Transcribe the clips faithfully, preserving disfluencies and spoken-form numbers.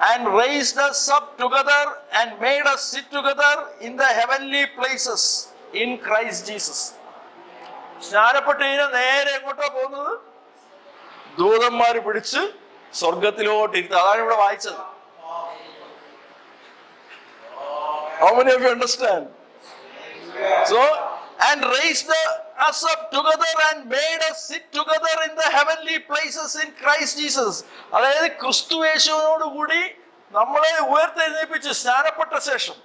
and raised us up together and made us sit together in the heavenly places in Christ Jesus. സ്നാനപ്പെട്ടവനെ നേരെ എങ്ങോട്ടാ പോകുന്നത്? ദൂതന്മാർ പിടിച്ച് സ്വർഗത്തിലോട്ട് ഇരുത്തുക. അതാണ് ഇവിടെ വായിച്ചത്. How many of you understand? So, and raised us up together and made us sit together in the heavenly places in Christ Jesus. അതായത് ക്രിസ്തു യേശുവിനോട് കൂടി നമ്മളെ ഉയർത്തെഴുന്നേൽപ്പിച്ചു സ്നാനപ്പെട്ട ശേഷം.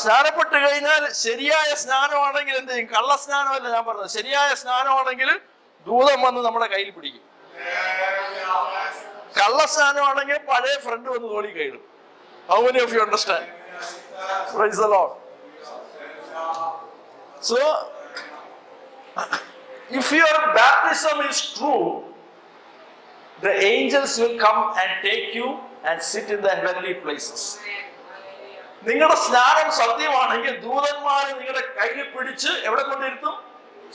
സ്നാനപ്പെട്ട് കഴിഞ്ഞാൽ ശരിയായ സ്നാനമാണെങ്കിൽ എന്ത് ചെയ്യും? കള്ള സ്നാനമല്ല ഞാൻ പറഞ്ഞത്. ശരിയായ സ്നാനമാണെങ്കിൽ ദൂതം വന്ന് നമ്മുടെ കയ്യിൽ പിടിക്കും. കള്ള സ്നാനമാണെങ്കിൽ പഴയ ഫ്രണ്ട് വന്ന് തോളി കയറും. How many of you understand? Praise the Lord. So, if your baptism is true, the angels will come and take you and sit in the heavenly places. നിങ്ങളുടെ സ്നാനം സത്യമാണെങ്കിൽ ദൂതന്മാരെ നിങ്ങളുടെ കയ്യിൽ പിടിച്ച് എവിടെ കൊണ്ടിരുത്തും?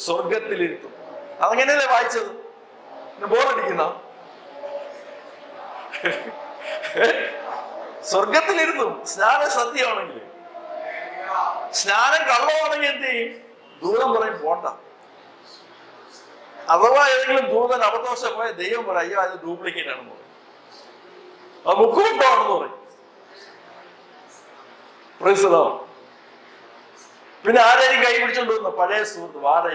സ്വർഗത്തിലിരുത്തും. അതങ്ങനെയല്ലേ വായിച്ചത്? ബോറടിക്കുന്ന സ്വർഗത്തിലിരുത്തും സ്നാനം സത്യമാണെങ്കിൽ. സ്നാനം കള്ളമാണെങ്കിൽ എന്ത് ചെയ്യും? ദൂതം പറയും പോണ്ട. അഥവാ ഏതെങ്കിലും ദൂതൻ അബദ്ധവശാൽ പോയ ദൈവം പറയും അയ്യോ അത് ഡ്യൂപ്ലിക്കേറ്റ് ആണെന്ന് പറയും. അത് മുക്കുമുണ്ടാണെന്ന് പറയും. പിന്നെ ആരെയും കൈ പിടിച്ചോണ്ടിരുന്ന പഴയ സുഹൃത്ത് വാടക.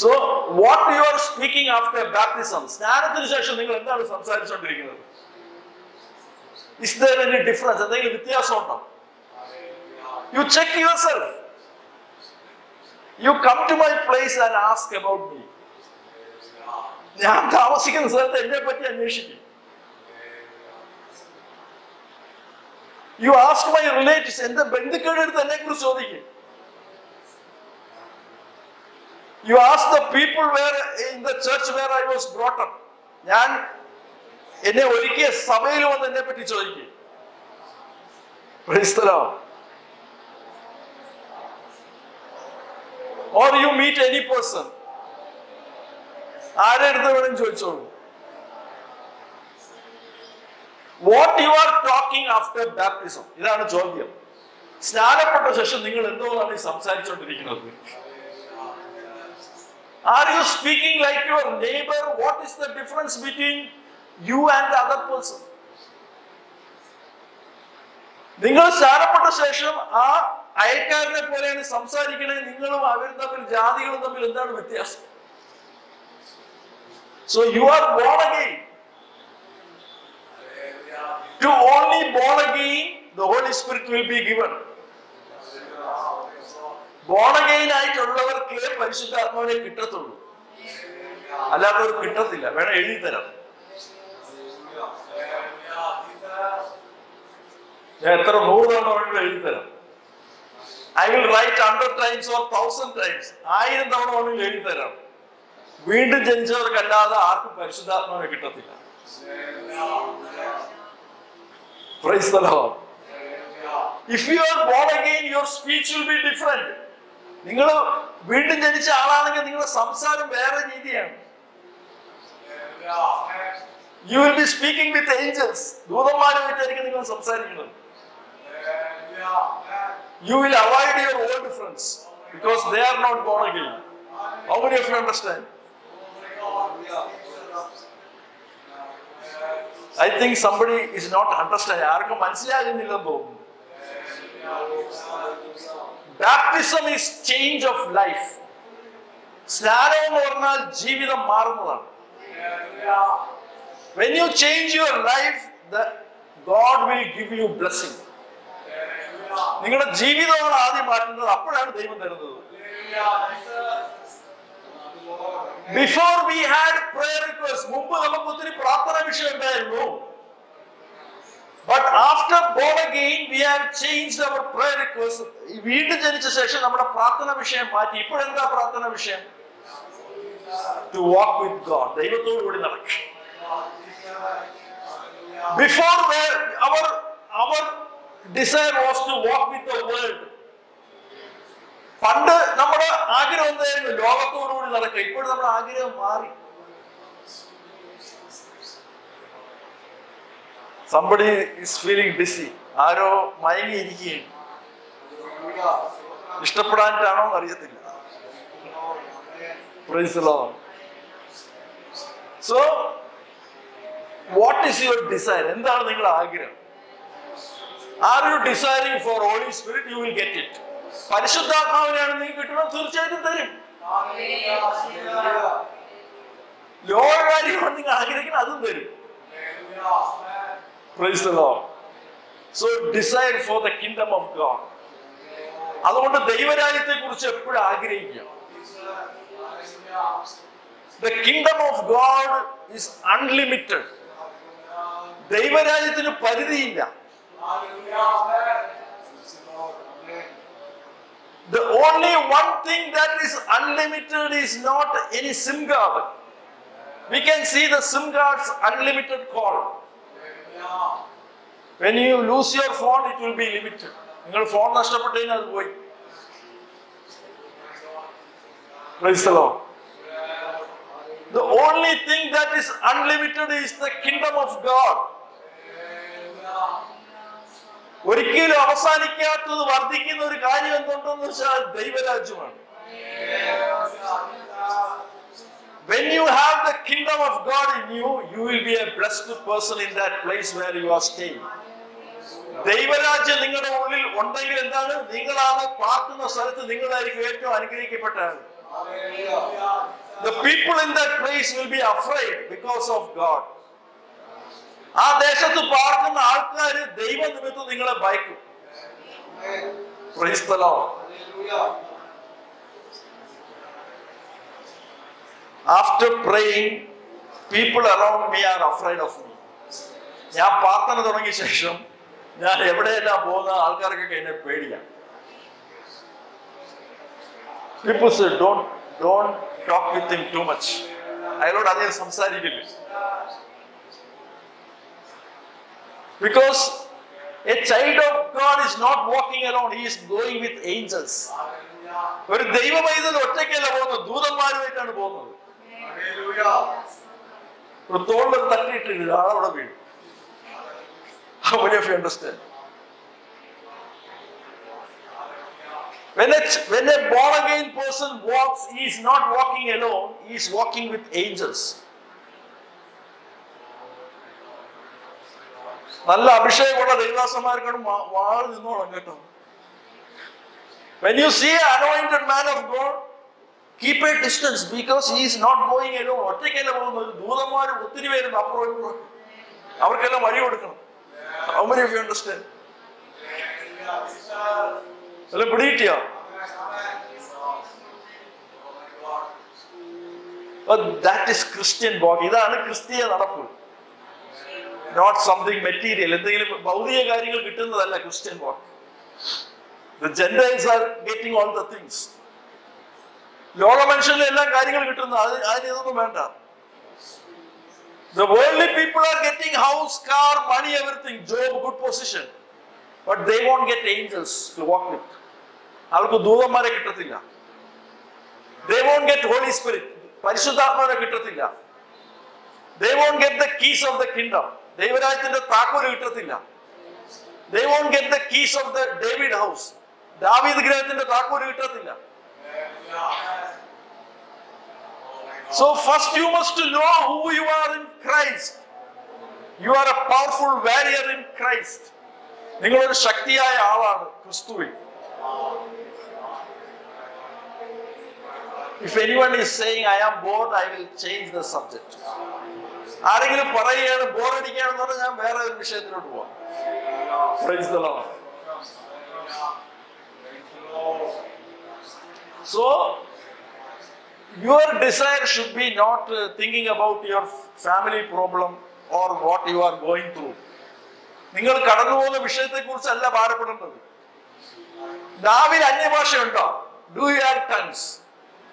So what you are speaking after baptism? സ്നാനത്തിന് ശേഷം നിങ്ങൾ എന്താണ് സംസാരിച്ചോണ്ടിരിക്കുന്നത്? Is there any difference? എന്തെങ്കിലും വ്യത്യാസം ഉണ്ടോ? You check your self. You come to my place and ask about me. ഞാൻ താമസിക്കുന്ന സ്ഥലത്ത് എന്നെ പറ്റി അന്വേഷിക്കും. You ask my relatives, എന്റെ ബന്ധുക്കളുടെ അടുത്ത് എന്നെ കുറിച്ച് ചോദിക്കും. You ask the people where in the church where I was brought up. ഞാൻ എന്നെ ഒരുക്കിയ സഭയിൽ വന്ന് എന്നെ പറ്റി ചോദിക്കും. Praise the Lord. Or you meet any person. ആരുടെ അടുത്ത് വേണം ചോദിച്ചോളൂ. What you are talking after baptism? ഇതാണ് ചോദ്യം. സ്നാനപ്പെട്ട ശേഷം നിങ്ങൾ എന്തോന്നാണ് സംസാരിച്ചോണ്ടിരിക്കുന്നത്? Are you speaking like your neighbor? What is the difference between you and the other person? നിങ്ങൾ സ്നാനപ്പെട്ട ശേഷം ആ അയൽക്കാരനെ പോലെയാണ് സംസാരിക്കണേ. നിങ്ങളും അവരും തമ്മിൽ, ജാതികളും തമ്മിൽ എന്താണ് വ്യത്യാസം? So you are born again. To only born again, the Holy Spirit will be given. Born again, ആയിട്ടുള്ളവർക്ക് പരിശുദ്ധാത്മാവിനെ കിട്ടത്തുള്ളൂ. അല്ലാത്തവർ കിട്ടത്തില്ല. വേണം എഴുതി തരാം. ഞാൻ എത്ര നൂറ് തവണ വേണമെങ്കിലും എഴുതി തരാം. I will write hundred times or thousand times. ആയിരം തവണ വേണമെങ്കിലും എഴുതി തരാം. വീണ്ടും ജനിച്ചവർക്കല്ലാതെ ആർക്കും പരിശുദ്ധാത്മാവിനെ കിട്ടത്തില്ല. Praise the Lord. If you are born again, your speech will be different. നിങ്ങൾ വീണ്ടും ജനിച്ച ആളാണെങ്കിൽ നിങ്ങളുടെ സംസാരം വേറെ രീതിയാണ്. You will be speaking with angels. ദൂതന്മാരുമായിട്ടായിരിക്കും നിങ്ങൾ സംസാരിക്കുന്നത്. You will avoid your old friends because they are not born again. How many of you understand? I think somebody is not understanding. ആർക്കും മനസ്സിലാകുന്നില്ലെന്ന് തോന്നുന്നു. Baptism is change of life. സ്നാനം എന്ന് പറഞ്ഞാൽ ജീവിതം മാറുന്നതാണ്. When you change your life, the God will give you blessing. നിങ്ങളുടെ ജീവിതമാണ് ആദ്യം മാറ്റുന്നത്. അപ്പോഴാണ് ദൈവം തരുന്നത്. Before we had prayer requests, മുമ്പ് നമുക്ക് ഒത്തിരി പ്രാർത്ഥന വിഷയം ഉണ്ടായിരുന്നു. But after born again, we have changed our prayer requests. വീണ്ടും ജനിച്ച ശേഷം നമ്മുടെ പ്രാർത്ഥന വിഷയം മാറ്റി. ഇപ്പോഴെന്താ പ്രാർത്ഥന വിഷയം? To walk with God, ദൈവത്തോട് കൂടി നടക്കുക. Before our our desire was to walk with the world. പണ്ട് നമ്മുടെ ആഗ്രഹം എന്തായിരുന്നു? ലോകത്തോടുകൂടി നടക്കുക. ഇപ്പോഴും നമ്മുടെ ആഗ്രഹം മാറി. Somebody is feeling busy. Aro mayangi irikiyanu. Ishtappedananu ariyathilla. Praise the Lord. So, what is your desire? Endana ningala agraha? Are you desiring for Holy Spirit? You will get it. Parishuddhaatmavane nee kittanam thirchayathum tharum. Hallelujah. Lord variyam ningal agrahikkana adum tharum. Praise the Lord. So desire for the kingdom of God. അതുകൊണ്ട് ദൈവരാജ്യത്തെക്കുറിച്ച് എപ്പോഴും ആഗ്രഹിക്കുക. The kingdom of God is unlimited. ദൈവരാജ്യത്തിന് പരിധിയില്ല. The only one thing that is unlimited is not any SIM card. We can see the SIM card's unlimited call. When you lose your phone, it will be limited. Ningal phone nashtappatayina adu poi. Praise the Lord. The only thing that is unlimited is the kingdom of God. ഒരിക്കലും അവസാനിക്കാത്തത് വർദ്ധിക്കുന്ന ഒരു കാര്യം എന്തുണ്ടെന്ന് വെച്ചാൽ ദൈവരാജ്യമാണ്. When you have the kingdom of God in you, you will be a blessed person in that place where you are staying. ദൈവരാജ്യം നിങ്ങളുടെ ഉള്ളിൽ ഉണ്ടെങ്കിൽ എന്താണ്? നിങ്ങളാണ് പാർക്കുന്ന സ്ഥലത്ത് നിങ്ങളായിരിക്കും ഏറ്റവും അനുഗ്രഹിക്കപ്പെട്ടത്. The people in that place will be afraid because of God. ആ ദേശത്ത് പാർക്കുന്ന ആൾക്കാർ ദൈവ നിമിത്തം നിങ്ങളെ ഭയക്കും. Praise the Lord. After praying, people around me are afraid of me. ഞാൻ പ്രാർത്ഥന തുടങ്ങിയ ശേഷം ഞാൻ എവിടെയെല്ലാം പോകുന്ന ആൾക്കാർക്കൊക്കെ എന്നെ പേടിയാണ്. People say, don't, don't talk with him too much. അയാളോട് അധികം സംസാരിക്കില്ല. Because a child of God is not walking alone, he is going with angels. ഒരു ദൈവമൈതൽ ഒറ്റയ്ക്കല്ല പോകുന്നത്, ദൂതന്മാരുമായിട്ടാണ് പോകുന്നത്. ഒരു തോളിൽ തട്ടിയിട്ടില്ല, ആളവിടെ വീഴും. How many of you understand? When a, when a born again person walks, he is not walking alone, he is walking with angels. നല്ല അഭിഷേകമുള്ള ദൈവദാസന്മാർക്കാണ് വാഴ നിന്നോളം കേട്ടോ. When you see an anointed man of God, keep a distance because he is not going alone. ഒറ്റയ്ക്കല്ല പോകുന്നത്, ദൂതന്മാർ ഒത്തിരി പേരുണ്ട് അപ്പുറം, അവർക്കെല്ലാം വഴി കൊടുക്കണം. How many of you understand? അല്ല പിടിയിട്ടിയോ? That is Christian walk. ഇതാണ് ക്രിസ്തീയ നടപ്പ്. Not something material. എന്തെങ്കിലും ഭൗതിക കാര്യങ്ങൾ കിട്ടുന്നതല്ല ക്രിസ്ത്യൻ വാക്ക്. The Gentiles are getting all the things. ലോക മനുഷ്യന് എല്ലാ കാര്യങ്ങളും കിട്ടുന്നു, അത് അതിനൊന്നും വേണ്ട. The worldly people are getting house, car, money, everything, job, good position. But they won't get angels to walk with. അവർക്ക് ദൂതന്മാരെ കിട്ടത്തില്ല. They won't get Holy Spirit. പരിശുദ്ധാത്മാരെ കിട്ടത്തില്ല. They won't get the keys of the kingdom. ദൈവരാജ്യത്തിന്റെ താക്കോൽ കിട്ടത്തില്ല. They won't get the keys of the David house. ദാവീദ് ഗൃഹത്തിന്റെ താക്കോൽ കിട്ടത്തില്ല. So first you must know who you are in Christ. You are a powerful warrior in Christ. നിങ്ങൾ ഒരു ശക്തിയായ ആളാണ് ക്രിസ്തുവിൽ. If anyone is saying I am bored, I will change the subject. ആരെങ്കിലും പറയുകയാണ് ബോറടിക്കുകയാണെന്ന് പറഞ്ഞാൽ ഞാൻ വേറെ ഒരു വിഷയത്തിലോട്ട് പോവാം. Praise the Lord. So, your desire should be not uh, thinking about your family problem or what you are going through. നിങ്ങൾ കടന്നുപോകുന്ന വിഷയത്തെക്കുറിച്ചല്ല ഭാരപ്പെടുന്നത്. ദാവീദ് അന്യഭാഷയുണ്ടോ? Do you have tongues?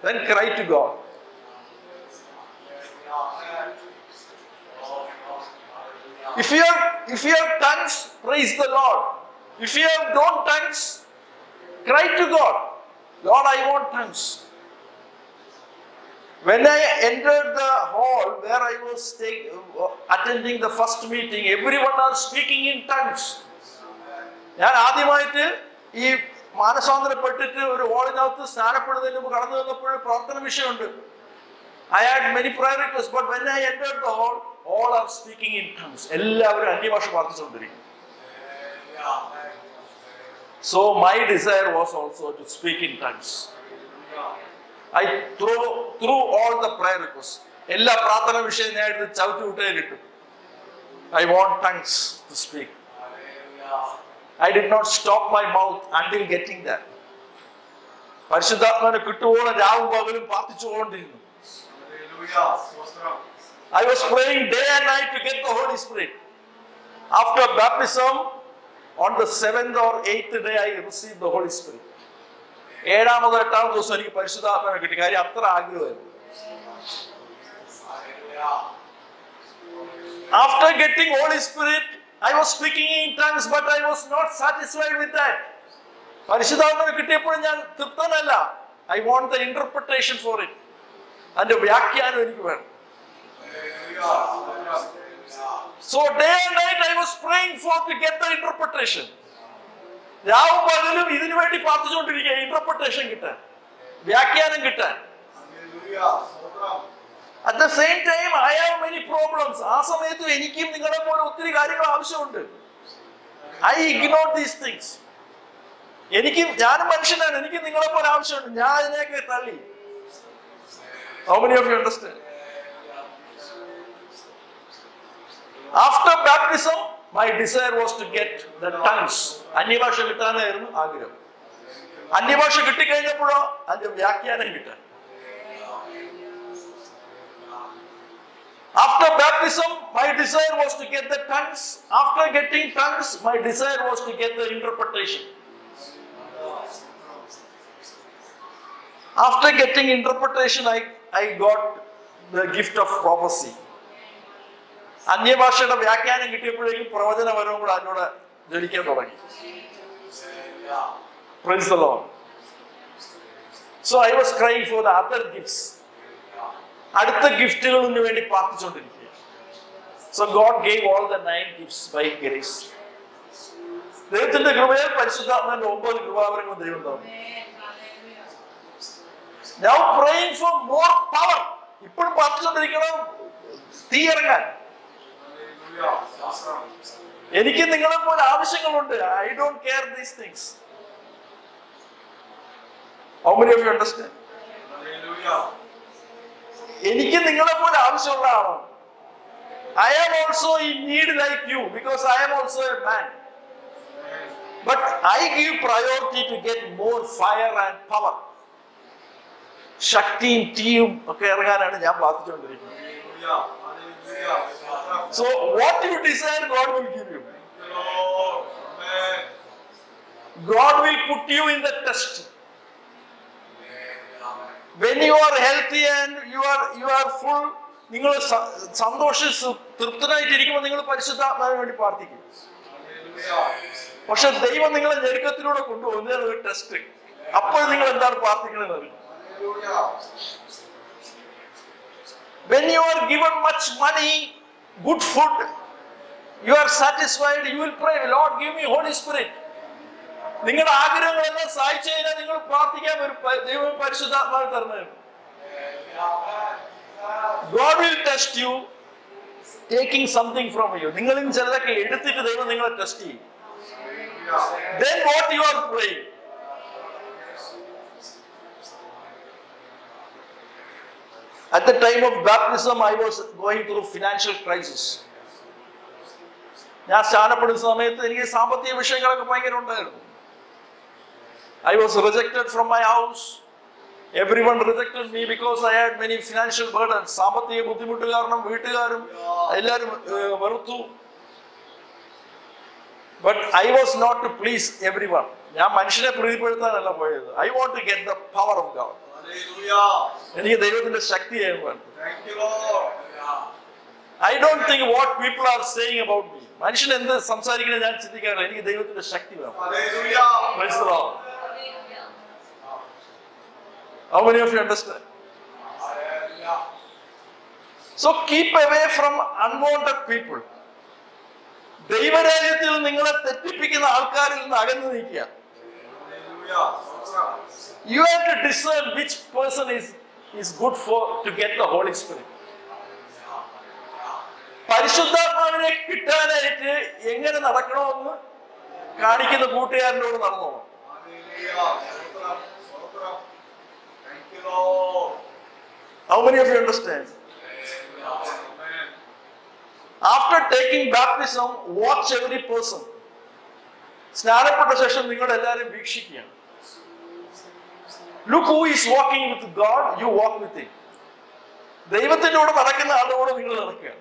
Then cry to God. If you have, if you have tongues, praise the Lord. If you have don't tongues, cry to God. Lord, I want tongues. When I entered the hall where I was take, attending the first meeting, everyone was speaking in tongues. ഞാൻ ആദ്യമായിട്ട് ഈ മാനസാന്തരപ്പെട്ടിട്ട് ഒരു ഹോളിനകത്ത് സ്നാനപ്പെടുന്നതിന് മുമ്പ് കടന്നു വന്നപ്പോൾ പ്രാർത്ഥന വിഷയമുണ്ട്. I had many prayer requests, but when I entered the hall, all are speaking in tongues. എല്ലാവരും അന്യഭാഷ പ്രാർത്ഥിച്ചുകൊണ്ടിരിക്കും. So my desire was also to speak in tongues. I throw through all the prayer requests. എല്ലാ പ്രാർത്ഥന വിഷയമായിട്ട് ചവിട്ടി വിട്ടേ കിട്ടും. I want tongues to speak. I did not stop my mouth until getting there. Parishuddhaatmane kittuvola raavum pagalum paathichukondirunnu. I was praying day and night to get the Holy Spirit. After baptism, on the seventh or eighth day, I received the Holy Spirit. ഏഴാമതോ എട്ടാമതോ ദിവസം എനിക്ക് പരിശുദ്ധാത്മാനെ കിട്ടി. കാര്യം അത്ര ആഗ്രഹമായിരുന്നു. After getting Holy Spirit, I was speaking in tongues, but I was not satisfied with that. പരിശുദ്ധാത്മാനെ കിട്ടിയപ്പോൾ ഞാൻ തൃപ്തനല്ല. I want the interpretation for it. അതിന്റെ വ്യാഖ്യാനം എനിക്ക് വേണം. So day and night I was praying for to get the interpretation. രാവും പകലും ഇതിനു വേണ്ടി പ്രാർത്ഥിച്ചുകൊണ്ടിരിക്കുക, ഇന്റർപ്രിട്ടേഷൻ കിട്ടാൻ, വ്യാഖ്യാനം കിട്ടാൻ. At the same time, I have many problems. ആ സമയത്ത് എനിക്കും നിങ്ങളെ പോലെ ഒത്തിരി കാര്യങ്ങൾ ആവശ്യമുണ്ട്. I ignored these things. എനിക്കും, ഞാനും മനുഷ്യനാണ്, എനിക്ക് നിങ്ങളെ പോലെ ആവശ്യമുണ്ട്. ഞാൻ അതിനെയൊക്കെ തള്ളി. How many of you understand? After baptism, my desire was to get the tongues. Annivasha kittanaayirunnu aagraham. Annivasha kitti kayinjappolo adhu vyakyanam kitta. After baptism, my desire was to get the tongues. After getting tongues, my desire was to get the interpretation. After getting interpretation, I I got the gift of prophecy. അന്യഭാഷയുടെ വ്യാഖ്യാനം കിട്ടിയപ്പോഴേക്കും പ്രവചനപരവും കൂടെ അതിനോട് ജനിക്കാൻ തുടങ്ങി. Praise the Lord. So I was crying for the other gifts. അടുത്ത ഗിഫ്റ്റുകളിന് വേണ്ടി പ്രാർത്ഥിച്ചുകൊണ്ടിരിക്കുക. So God gave all the nine gifts by grace. ദൈവത്തിന്റെ കൃപയാൽ പരിശുദ്ധാത്മാവിന്റെ ഒമ്പത് കൃപാവരങ്ങൾ ദൈവം തന്നു. Now praying for more power. ഇപ്പോഴും പ്രാർത്ഥിച്ചുകൊണ്ടിരിക്കണം തീയിറങ്ങാൻ. എനിക്ക് നിങ്ങളെ പോലെ ആവശ്യങ്ങളുണ്ട്. I don't care these things. How many of you understand? എനിക്ക് നിങ്ങളെ പോലെ ആവശ്യമുള്ള ആളാണ്. I am also in need like you because I am also a man. But I give priority to get more fire and power. ശക്തിയും തീയും ഒക്കെ ഇറങ്ങാനാണ് ഞാൻ പ്രാർത്ഥിച്ചുകൊണ്ടിരിക്കുന്നത്. So what you desire, God will give you. God will put you in the test. When you are healthy and you are you are full, നിങ്ങൾ സന്തോഷിച്ച് തൃപ്തനായിട്ടിരിക്കുമ്പോൾ നിങ്ങൾ പരിശുദ്ധാത്മാവിന് വേണ്ടി പ്രാർത്ഥിക്കും. പക്ഷെ ദൈവം നിങ്ങളെ ഞെരുക്കത്തിലൂടെ കൊണ്ടുപോകുന്ന ഒരു ടെസ്റ്റ്. അപ്പോൾ നിങ്ങൾ എന്താണ് പ്രാർത്ഥിക്കുന്നത് എന്ന് അറിയാം. When you are given much money, good food, you are satisfied, you will pray, Lord, give me Holy Spirit. നിങ്ങളുടെ ആഗ്രഹങ്ങളെല്ലാം സാധിച്ചു കഴിഞ്ഞാൽ നിങ്ങൾ പ്രാർത്ഥിക്കാൻ ഒരു ദൈവം പരിശുദ്ധാത്മാവ് തരുന്നു. God will test you, taking something from you. നിങ്ങളിൽ ചിലതൊക്കെ എടുത്തിട്ട് ദൈവം നിങ്ങളെ ടെസ്റ്റ് ചെയ്യും. Then what you are praying? At the time of baptism, I was going through financial crisis. ഞാൻ സ്നാനപ്പെടുന്ന സമയത്ത് എനിക്ക് സാമ്പത്തിക വിഷയങ്ങളൊക്കെ ഭയങ്കര ഉണ്ടായിരുന്നു. I was rejected from my house. Everyone rejected me because I had many financial burdens. സാമ്പത്തിക ബുദ്ധിമുട്ട് കാരണം വീട്ടുകാരും എല്ലാവരും വെറുത്തു. But I was not to please everyone. ഞാൻ മനുഷ്യനെ പ്രീതിപ്പെടുത്താനല്ല പോയത്. I want to get the power of God. എനിക്ക് ദൈവത്തിന്റെ ശക്തി വേണം. I don't think what people are saying about me. മനുഷ്യൻ എന്ത് സംസാരിക്കണം ഞാൻ ചിന്തിക്കാറില്ല. എനിക്ക് ദൈവത്തിന്റെ ശക്തി വേണം. How many of you understand? So keep away from unwanted people. Devarajyathil ningale tettippikkunna aalkaril ninnu agannu nikkuka. You have to discern which person is is good for to get the Holy Spirit. പരിശുദ്ധാത്മാവിനെ കിട്ടാനായിട്ട് എങ്ങനെ നടക്കണമെന്ന് കാണിക്കുന്ന കൂട്ടുകാരനോട് നടന്നോ. How many of you understand? After taking baptism, watch every person. Snanappetta session ningal ellarum veekshikkya. Look who is walking with God, you walk with him. Deivathinodu nadakkunna aalodu ningal nadakkuka.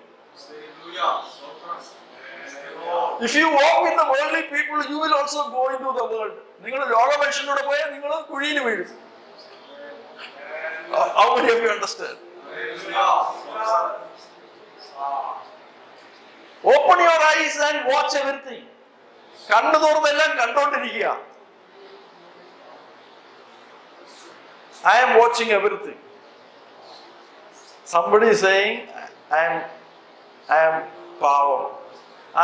If you walk with the worldly people, you will also go into the world. Ningal loga manushanode poya ningal kuzhiyil veezhum. How many of you understand? Open your eyes and watch everything. Kannu thorunna ellam kandukondirikkuka. I am watching everything. Somebody is saying I am I am pavam.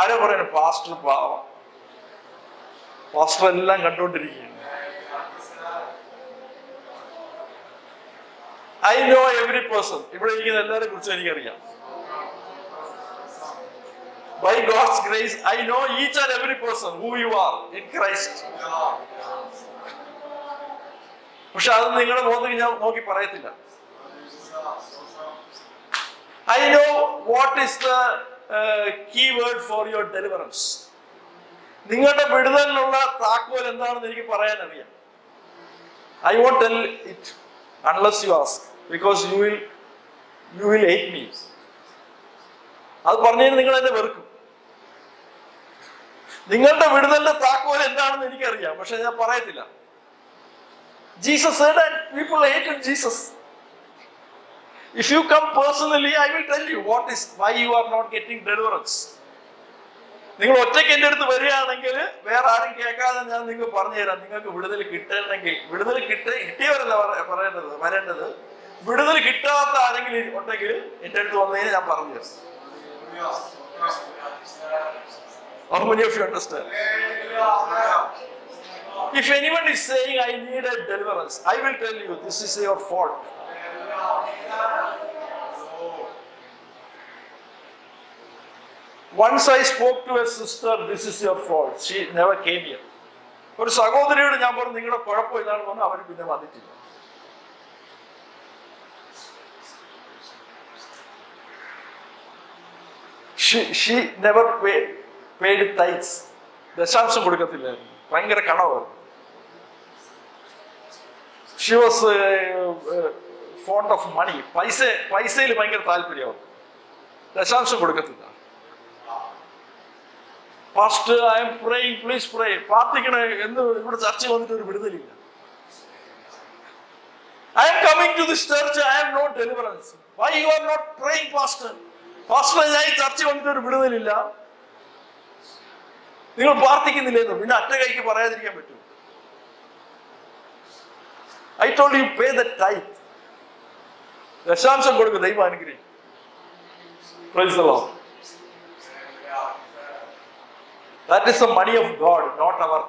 Are parayana pastor pavam. Pastor ellam kandukondirikkuka. I know every person. Ivide irikkunna ellare kurichu enikku ariyam. By God's grace, I know each and every person who you are in Christ. പക്ഷെ അത് നിങ്ങളുടെ മുഖത്തേക്ക് ഞാൻ നോക്കി പറയത്തില്ല. I know what is the uh, key word for your deliverance. നിങ്ങളുടെ വിടുതലിനുള്ള താക്കോൽ എന്താണെന്ന് എനിക്ക് പറയാൻ അറിയാം. I won't tell it unless you ask, because you will you will hate me. അത് പറഞ്ഞു നിങ്ങൾ എന്നെ വെറുക്കും. നിങ്ങളുടെ വിടുതലിന്റെ താക്കോൽ എന്താണെന്ന് എനിക്കറിയാം, പക്ഷെ ഞാൻ പറയത്തില്ല. Jesus said that people hated Jesus. If you come personally, I will tell you what is why you are not getting deliverance. നിങ്ങൾ ഒറ്റയ്ക്ക് എൻ്റെ അടുത്ത് വരികയാണെങ്കിൽ വേറെ ആരും കേൾക്കാതെ ഞാൻ നിങ്ങൾക്ക് പറഞ്ഞു തരാം. നിങ്ങൾക്ക് വിടുതൽ കിട്ടണമെങ്കിൽ വിടുതൽ കിട്ട കിട്ടിയവരല്ല പറയേണ്ടത് വരേണ്ടത്. വിടുതൽ കിട്ടാത്ത ആരെങ്കിലും ഒറ്റയ്ക്ക് എൻ്റെ അടുത്ത് വന്നതിന് ഞാൻ പറഞ്ഞു തരാം. How many of you understand? If anyone is saying I need a deliverance, I will tell you this is your fault. Once I spoke to a sister, this is your fault. She never came here. ഒരു സഹോദരിയോട് ഞാൻ പറഞ്ഞു നിങ്ങളുടെ കുഴപ്പം ഇതാണെന്ന് പറഞ്ഞു. അവർ പിന്നെ വന്നിട്ടില്ല. she she never paid paid tithes. ദശാംശം കൊടുക്കത്തില്ല. ഭയങ്കര കടവാ. She was uh, uh, fond of money. പൈസ പൈസയിൽ ഭയങ്കര താല്പര്യമാണ്. ദശാംശം കൊടുക്കത്തില്ല. Pastor, I am praying, please pray. പ്രാർത്ഥിക്കണേ എന്ന് ഇവിടെ ചർച്ചയിൽ വന്നിട്ട് ഒരു വിടുതലില്ല. I am coming to this church, I have no deliverance. Why you are not praying, Pastor? പാസ്റ്ററായി ചർച്ച വന്നിട്ട് ഒരു വിടുതലില്ല. നിങ്ങൾ പ്രാർത്ഥിക്കുന്നില്ലെന്ന് പിന്നെ അറ്റ കൈക്ക് പറയാതിരിക്കാൻ പറ്റും. I told you pay the tithe. ദശാംശം കൊടുക്കുക, ദൈവം അനുഗ്രഹിക്കും. Praise the Lord. That is the money of God, not our.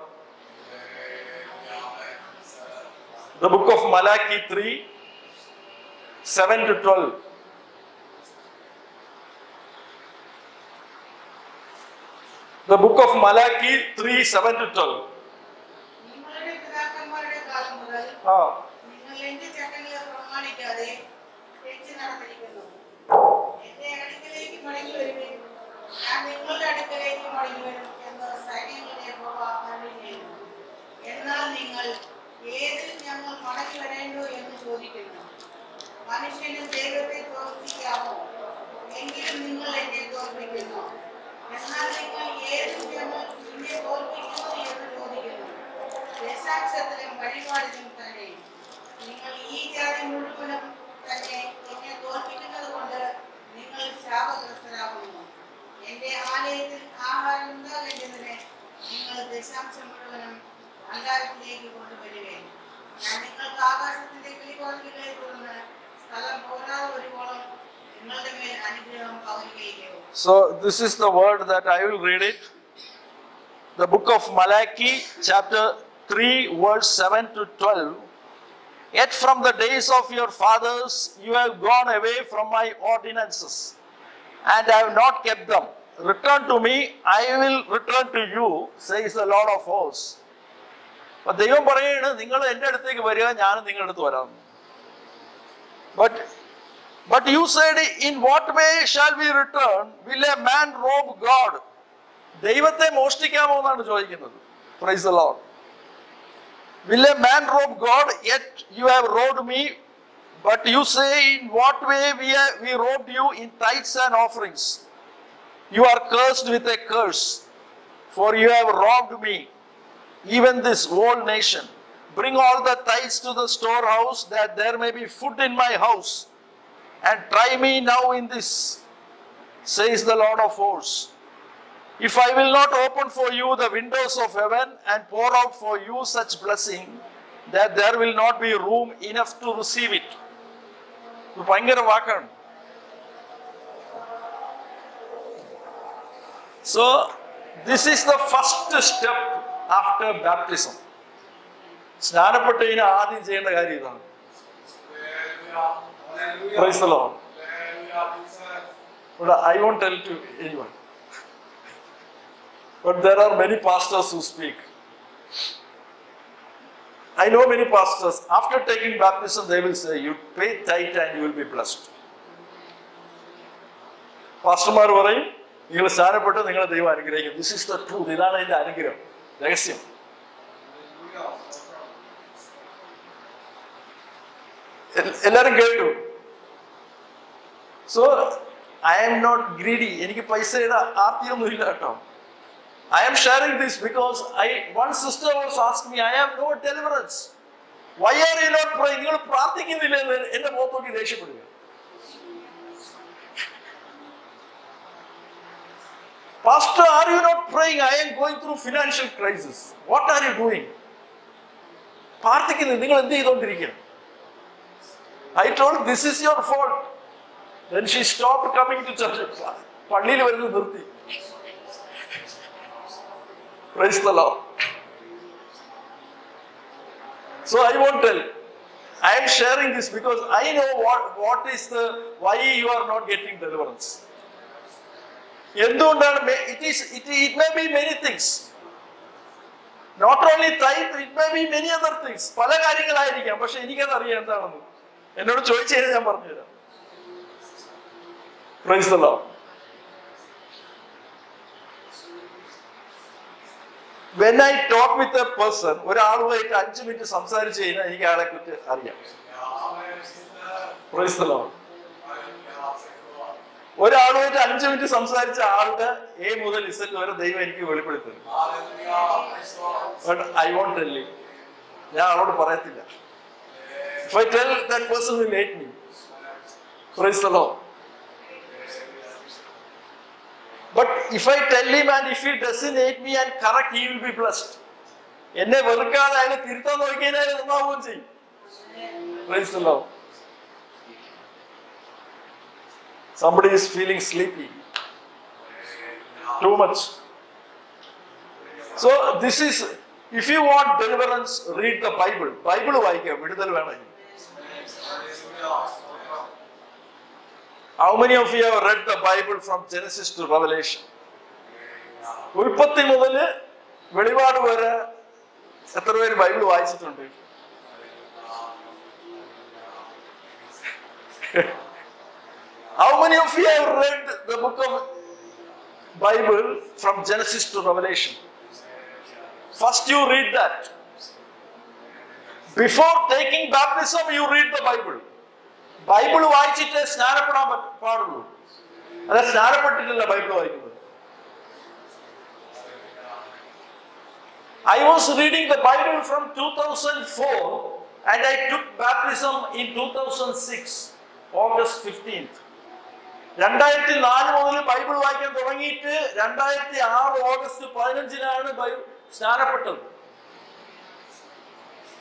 The book of Malachi three seven two twelve. The book of Malachi three seven to twelve. നിങ്ങളുടെ പിതാക്കന്മാരുടെ കാലം മുതൽ ആ നിങ്ങൾ എന്റെ ചട്ടങ്ങളെ പ്രമാണിക്കാതെ തെറ്റി നടന്നിരിക്കുന്നു. എന്റെ അടുക്കലേക്ക് മടങ്ങി വരുവീൻ, ഞാൻ നിങ്ങളുടെ അടുക്കലേക്ക് മടങ്ങി വരും എന്ന് സൈന്യങ്ങളുടെ യഹോവ അരുളിച്ചെയ്യുന്നു. എന്നാൽ നിങ്ങൾ ഏതിൽ ഞങ്ങൾ മടങ്ങി വരേണ്ടു എന്ന് ചോദിക്കുന്നു. മനുഷ്യന് ദൈവത്തെ തോൽപ്പിക്കാമോ? എങ്കിലും നിങ്ങൾ എന്നെ തോൽപ്പിക്കുന്നു. ആകാശത്തിന്റെ കിളിവാതിലുകളിൽ സ്ഥലം പോരാതെ ഒരു So this is the word that I will read it. The book of Malachi, chapter three, verse seven to twelve. Yet from the days of your fathers you have gone away from my ordinances, and I have not kept them. Return to me, I will return to you, says the Lord of hosts. But they But But you said, in what way shall we return? Will a man rob God? Praise the Lord. Will a man rob God? Yet you have robbed me. But you say, in what way we, have, we robbed you? In tithes and offerings. You are cursed with a curse, for you have robbed me, even this whole nation. Bring all the tithes to the storehouse, that there may be food in my house. And try me now in this, says the Lord of hosts. If I will not open for you the windows of heaven and pour out for you such blessing, that there will not be room enough to receive it. So, this is the first step after baptism. Praise the Lord. But I won't tell to anyone. But there are many pastors who speak. I know many pastors, after taking baptism, they will say, you pay tithe and you will be blessed. Pastor Marvarai, you will sign up to the Deva Anigraham. This is the truth. Legacy. So, I am not greedy. I am sharing this because I, one sister was asking me, I have no deliverance. Why are you not praying? You are praying. Pastor, are you not praying? I am going through financial crisis. What are you doing? I told her, this is your fault. Then she stopped coming to church. Praise the Lord. So I won't tell. I am sharing this because I know what, what is the, why you are not getting deliverance. It, is, it, it may be many things. Not only tithe, it may be many other things. Praise the Lord. When I talk with a person, praise the Lord. But I won't tell you. If I tell, that person will hate me. Praise the Lord. But if I tell him and if he doesn't hate me and correct, he will be blessed. Praise the Lord. Somebody is feeling sleepy. Too much. So this is, if you want deliverance, read the Bible. Bible vaayikka. How many of you have read the Bible from Genesis to Revelation? How many of you have read the book of Bible from Genesis to Revelation? First you read that. Before taking baptism, you read the Bible. Bible വായിച്ചിട്ട് സ്നാനപ്പെടാൻ പാടുള്ളൂ. അല്ല സ്നാനപ്പെട്ടിട്ടില്ല Bible വായിക്കുന്നത്. I was reading the Bible from two thousand four and I took baptism in two thousand six, August fifteenth. two thousand four മുതൽ Bible വായിക്കാൻ തുടങ്ങിയിട്ട് two thousand six August പതിനഞ്ചിനാണ് സ്നാനപ്പെട്ടത്.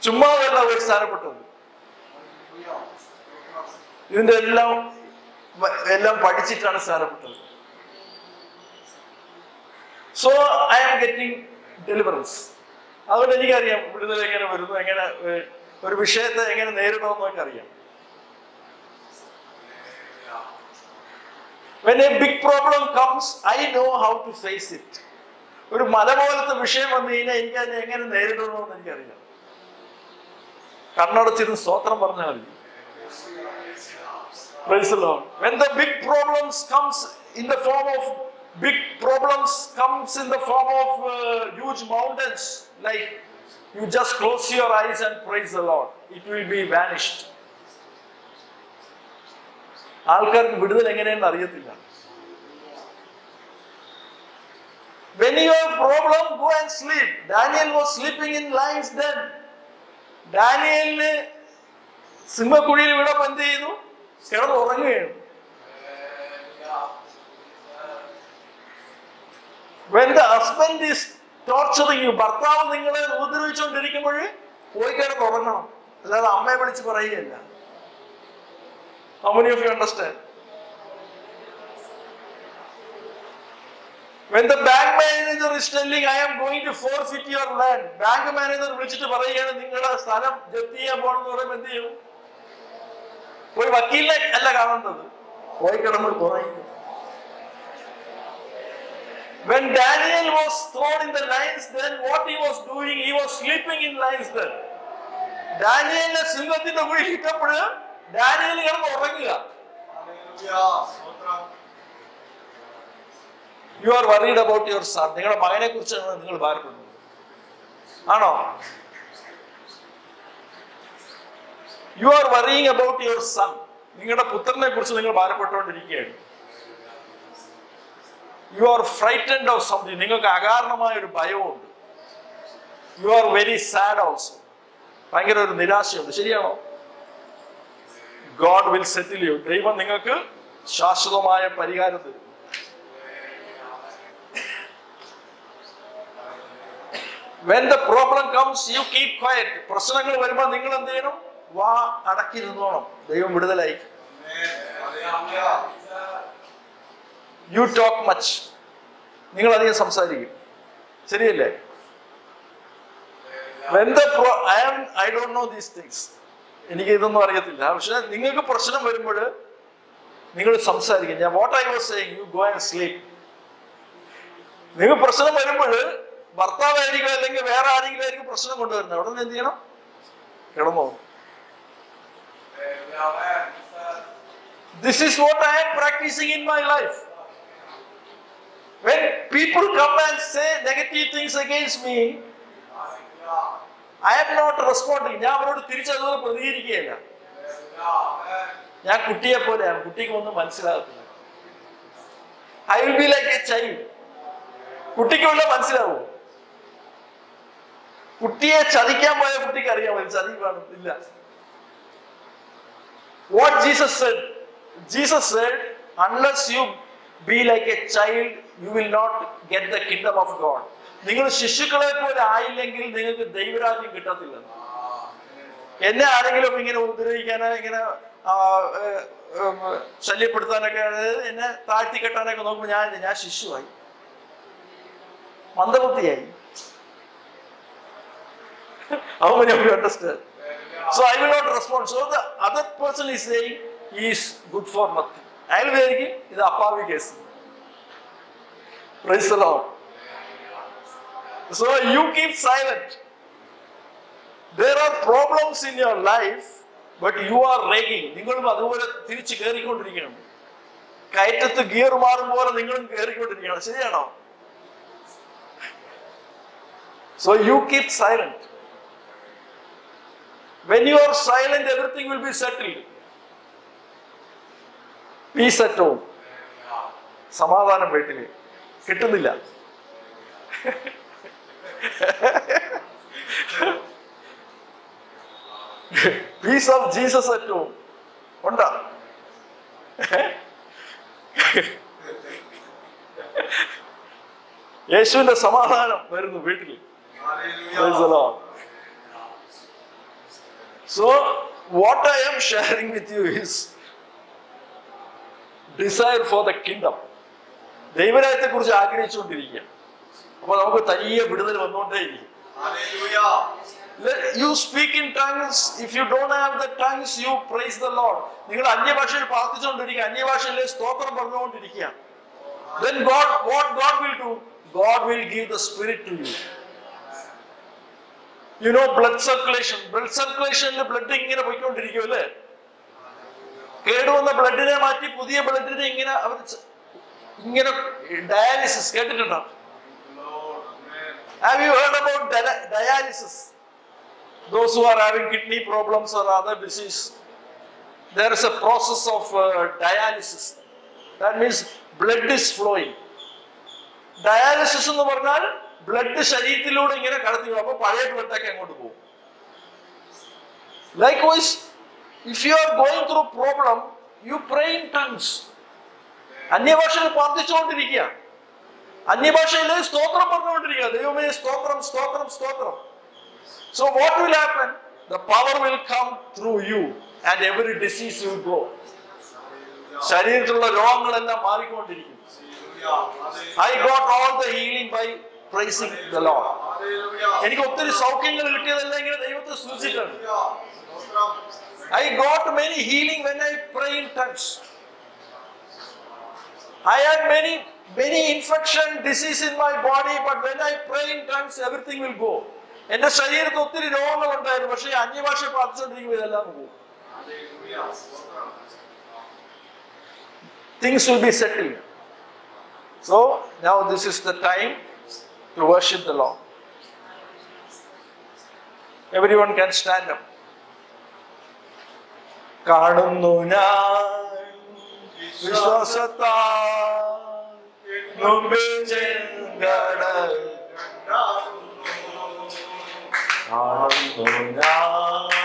ചുമ്മാ വല്ല ഒരു സ്നാനപ്പെട്ടത്. In the എല്ലാം പഠിച്ചിട്ടാണ് സാർ കിട്ടുന്നത്. So I am getting deliverance. അതുകൊണ്ട് എനിക്കറിയാം വിടുതൽ എങ്ങനെ വരുന്നു, എങ്ങനെ ഒരു വിഷയത്തെ എങ്ങനെ നേരിടണമെന്നൊക്കെ അറിയാം. When a big problem comes, I know how to face it. ഒരു മല പോലത്തെ വിഷയം വന്നു കഴിഞ്ഞാൽ എനിക്ക് അതിനെ എങ്ങനെ നേരിടണമെന്ന് എനിക്കറിയാം. കണ്ണടച്ചിരുന്ന് സ്തോത്രം പറഞ്ഞാൽ മതി. Praise the Lord. When the big problems comes in the form of big problems comes in the form of uh, huge mountains, like you just close your eyes and praise the Lord. It will be vanished. Alkar vidudal engane nariyathilla. When your problem, go and sleep. Daniel was sleeping in lion's den. Daniel ne സിംഹക്കുഴിയിൽ ഇവിടെ എന്ത് ചെയ്തു? കിടന്ന് ഉറങ്ങുകയാണ്. When the husband is torturing you, ഭർത്താവ് നിങ്ങളെ ഉപദ്രവിച്ചുകൊണ്ടിരിക്കുമ്പോൾ പോയി കിടന്ന് ഉറങ്ങണം, അല്ലാതെ അമ്മയെ വിളിച്ച് പറയുകയല്ല. How many of you understand? When the bank manager is telling, I am going to forfeit your land, bank manager വിളിച്ചിട്ട് പറയുകയാണ് നിങ്ങളുടെ സ്ഥലം ജപ്തി ചെയ്യാൻ പോകണമെന്ന് പറയുമ്പോൾ എന്ത് ചെയ്യും? പോയി വക്കീലിനെ അല്ല കാണുന്നത്, പോയി കിടന്ന് കുറയുന്നു. When Daniel was thrown in the lion's den, what he was doing? He was sleeping in lion's den. Daniel ne സിംഹത്തിന്റെ കുഴിയിൽ ഇട്ടപ്പോൾ Daniel കിടന്ന് ഉറങ്ങുക. You are worried about your son. നിങ്ങളുടെ മകനെ കുറിച്ചാണ് നിങ്ങൾ ഭാരപ്പെടുന്നത്, ആണോ? You are worrying about your son. നിങ്ങളുടെ പുത്രനെ കുറിച്ച് നിങ്ങൾ ഭാരപ്പെട്ടുകൊണ്ടിരിക്കുകയാണ്. You are frightened of something. നിങ്ങൾക്ക് അകാരണമായ ഒരു ഭയമുണ്ട്. You are very sad also. ഭയങ്കര ഒരു നിരാശയുണ്ട്, ശരിയാണോ? God will settle you. ദൈവം നിങ്ങൾക്ക് ശാശ്വതമായ പരിഹാരം തരും. When the problem comes, you keep quiet. പ്രശ്നങ്ങൾ വരുമ്പോൾ നിങ്ങൾ എന്ത് ചെയ്യണം? വാ അടക്കിരുന്നോണം. ദൈവം വിടുതലായി. You talk much. നിങ്ങൾ അധികം സംസാരിക്കും, ശരിയല്ലേ? When the pro, I am, I don't know these things. എനിക്ക് ഇതൊന്നും അറിയത്തില്ല. പക്ഷെ നിങ്ങൾക്ക് പ്രശ്നം വരുമ്പോൾ നിങ്ങൾ സംസാരിക്കും. ഞാൻ what I was saying, you go and sleep. നിങ്ങൾ പ്രശ്നം വരുമ്പോൾ ഭർത്താവായിരിക്കും അല്ലെങ്കിൽ വേറെ ആരെങ്കിലും ആയിരിക്കും പ്രശ്നം കൊണ്ടുവരുന്നത്. അവിടെ നിന്ന് എന്ത് ചെയ്യണം? കിടന്നോ. This is what I am practicing in my life. When people come and say negative things against me, I am not responding. ഞാൻ അവരോട് തിരിച്ചതുപോലെ പ്രതികരിക്കുകയില്ല. ഞാൻ കുട്ടിയെ പോലെയാണ്, കുട്ടിക്ക് ഒന്നും മനസ്സിലാകത്തില്ല. I will be like a child. കുട്ടിക്ക് വല്ല മനസ്സിലാവോ? കുട്ടിയെ ചതിക്കാൻ പോയ കുട്ടിക്ക് അറിയാമോ ചതിക്കാണ്? ഇല്ല. What Jesus said, Jesus said, unless you be like a child, you will not get the kingdom of God. നിങ്ങൾ ശിശുക്കളെ പോലെ ആയില്ലെങ്കിൽ നിങ്ങൾക്ക് ദൈവരാജ്യം കിട്ടത്തില്ല. എന്നെ ആരെങ്കിലും ഇങ്ങനെ ഉപദ്രവിക്കാനോ ഇങ്ങനെ ശല്യപ്പെടുത്താനൊക്കെ, അതായത് എന്നെ താഴ്ത്തി കെട്ടാനൊക്കെ നോക്കുമ്പോൾ ഞാൻ ഞാൻ ശിശുവായി, മന്ദബുദ്ധിയായി. How many of you understand? So I will not respond. So the other person is saying he is good for nothing. I will be like, "This appavi case." Praise the Lord. So you keep silent. There are problems in your life, but you are raging. നിങ്ങളും അതുപോലെ തിരിച്ചു കേറിക്കൊണ്ടിരിക്കണം. കയറ്റത്ത് gear മാറും പോലെ നിങ്ങളും കേറിക്കൊണ്ടിരിക്കണം, ശരിയാണോ? So you keep silent. When you are silent, everything will be settled. Peace at home. സമാധാനം വീട്ടിൽ കിട്ടുന്നില്ല. Peace of Jesus at home. ഉണ്ടോ? യേശുവിന്റെ സമാധാനം വരുന്നു വീട്ടിൽ. Praise the Lord. So what I am sharing with you is, desire for the kingdom. ദൈവരാജ്യത്തെക്കുറിച്ച് ആഗ്രഹിച്ചുകൊണ്ടിരിക്കുക. അപ്പോൾ നമുക്ക് തനിയെ വിടുതൽ വന്നുകൊണ്ടേയിരിക്കും. Hallelujah. You speak in tongues. If you don't have the tongues, you praise the Lord. നിങ്ങൾ അന്യഭാഷയിൽ പ്രാർത്ഥിച്ചുകൊണ്ടിരിക്കുക, അന്യഭാഷയിലെ സ്തോത്രം പറഞ്ഞുകൊണ്ടിരിക്കുക. Then God, what God will do? God will give the Spirit to you. You know, blood circulation. Blood circulation in blood ഇങ്ങനെ പോയിക്കൊണ്ടിരിക്കുമല്ലേ? കേടുവന്ന ബ്ലഡിനെ മാറ്റി പുതിയ ബ്ലഡിനെ ഇങ്ങനെ അവർ ഇങ്ങനെ dialysis കേട്ടിട്ടുണ്ടോ? Have you heard about dialysis? Those who are having kidney problems or other disease, there is a process of uh, dialysis. That means blood is flowing. Dialysis എന്ന് പറഞ്ഞാൽ blood ശരീരത്തിലൂടെ ഇങ്ങനെ കടത്തി പോകും. അപ്പോൾ പഴയ ബ്ലഡ് ഒക്കെ അങ്ങോട്ട് പോകും. Likewise, if you are going through a problem, you pray in tongues. അന്യഭാഷയിൽ പ്രാർത്ഥിച്ചുകൊണ്ടിരിക്കുക, അന്യഭാഷയിൽ സ്തോത്രം പറഞ്ഞുകൊണ്ടിരിക്കുക, ദൈവമേ സ്തോത്രം സ്തോത്രം സ്തോത്രം. So what will happen? The power will come through you and every disease will go. ശരീരത്തിലുള്ള രോഗങ്ങളെല്ലാം മാറിക്കൊണ്ടിരിക്കും. I got all the healing by praising the Lord. എനിക്ക് ഒത്തിരി സൗഖ്യങ്ങൾ കിട്ടിയതെല്ലാം ഇങ്ങനെ ദൈവത്തെ സ്തുതിച്ചിട്ടുണ്ട്. I got many healing when I pray in tongues. I had many many infection disease in my body, but when I pray in tongues, everything will go. എൻ്റെ ശരീരത്തിൽ ഒത്തിരി രോഗങ്ങൾ ഉണ്ടായിരുന്നു, പക്ഷേ അന്യഭാഷ പ്രാർത്ഥിച്ചുകൊണ്ടിരിക്കുമ്പോൾ ഇതെല്ലാം പോകും. Things will be settled. So now this is the time to worship the Lord. Everyone can stand up. കാണുന്നു ഞാൻ വിശ്വാസത്താൽ മുമ്പിൽ ചെങ്കടൽ കണ്ടാകുന്നു. കാണുന്നു ഞാൻ